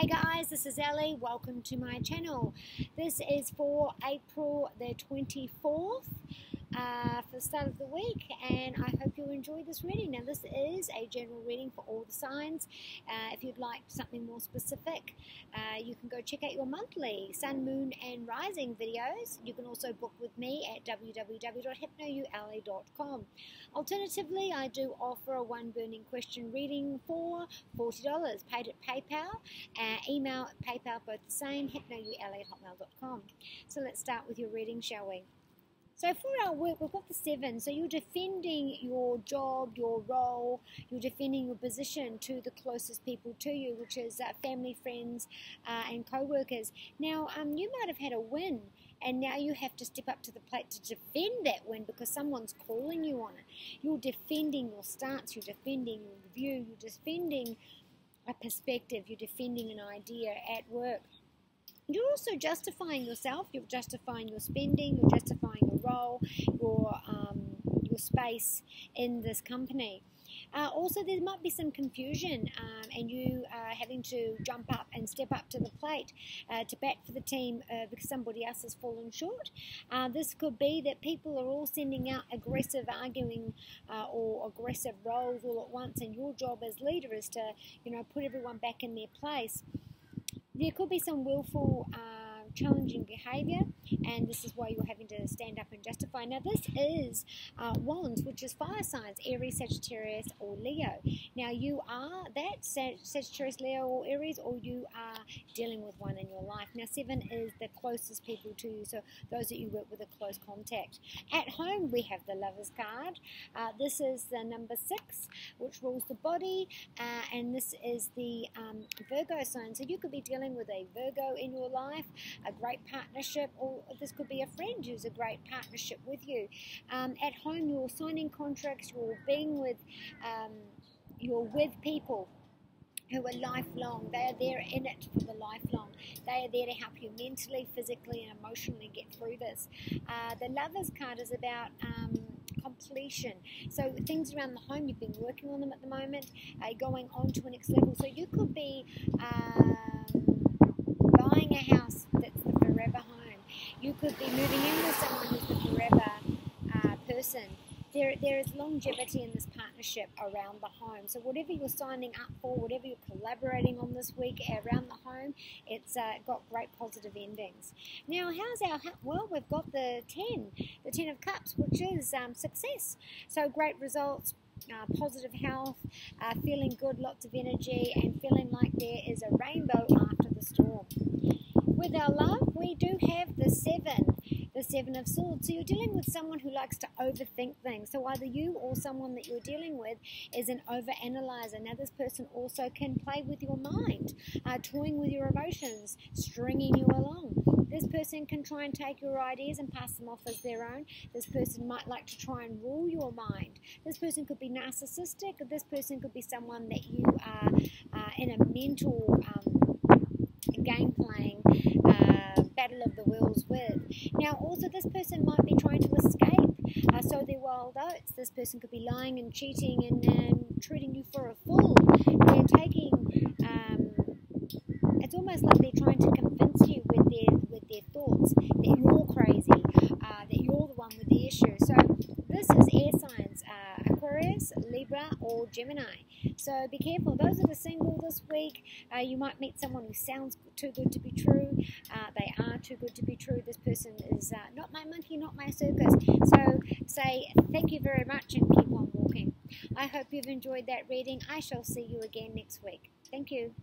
Hey guys, this is Ellie. Welcome to my channel. This is for April the 24th for the start of the week, and I hope you enjoy this reading. Now this is a general reading for all the signs. If you'd like something more specific, you can go check out your monthly sun, moon and rising videos. You can also book with me at www.hypnoula.com. Alternatively, I do offer a one burning question reading for $40 paid at PayPal. Email, PayPal, both the same, hypnoula@hotmail.com. So let's start with your reading, shall we? So for our work, we've got the 7. So you're defending your job, your role, you're defending your position to the closest people to you, which is family, friends, and co-workers. Now, you might have had a win, and now you have to step up to the plate to defend that win because someone's calling you on it. You're defending your stance, you're defending your view, you're defending a perspective, you're defending an idea at work. You're also justifying yourself, you're justifying your spending, you're justifying your role, your space in this company. Also, there might be some confusion and you are having to jump up and step up to the plate to bat for the team because somebody else has fallen short. This could be that people are all sending out aggressive arguing or aggressive roles all at once, and your job as leader is to, you know, put everyone back in their place. There could be some willful challenging behaviour, and this is why you're having to stand up and justify. Now this is Wands, which is fire signs, Aries, Sagittarius or Leo. Now you are that Sagittarius, Leo or Aries, or you are dealing with one in your life. Now 7 is the closest people to you, so those that you work with are close contact. At home we have the Lover's card. This is the number 6, which rules the body, and this is the Virgo sign. So you could be dealing with a Virgo in your life, a great partnership, or this could be a friend who's a great partnership with you. At home you're signing contracts, you're being with, you're with people who are lifelong. They are there in it for the lifelong. They are there to help you mentally, physically and emotionally get through this. The Lover's card is about completion. So things around the home, you've been working on them at the moment, going on to a next level. So you could be buying a house that's the forever home. You could be moving in with someone who's the forever person. There is longevity in this partnership around the home. So whatever you're signing up for, whatever you're collaborating on this week around the home, it's got great positive endings. Now, how's our... Well, we've got the 10. The 10 of Cups, which is success. So great results, positive health, feeling good, lots of energy, and feeling like there is a rainbow after the storm. With our love, we do have the 7. The 7 of Swords. So you're dealing with someone who likes to overthink things. So either you or someone that you're dealing with is an overanalyzer. Now this person also can play with your mind, toying with your emotions, stringing you along. This person can try and take your ideas and pass them off as their own. This person might like to try and rule your mind. This person could be narcissistic. This person could be someone that you are in a mental game playing battle of the wills with. Now also this person might be trying to escape, so they're wild oats. This person could be lying and cheating and treating you for a fool. They're taking, it's almost like they're trying to convince you with their thoughts that you're crazy, that you're the one with the issue. So this is air signs, Aquarius, Libra or Gemini. So be careful. Those that are single this week, you might meet someone who sounds too good to be true. They are too good to be true. This person is not my monkey, not my circus. So say thank you very much and keep on walking. I hope you've enjoyed that reading. I shall see you again next week. Thank you.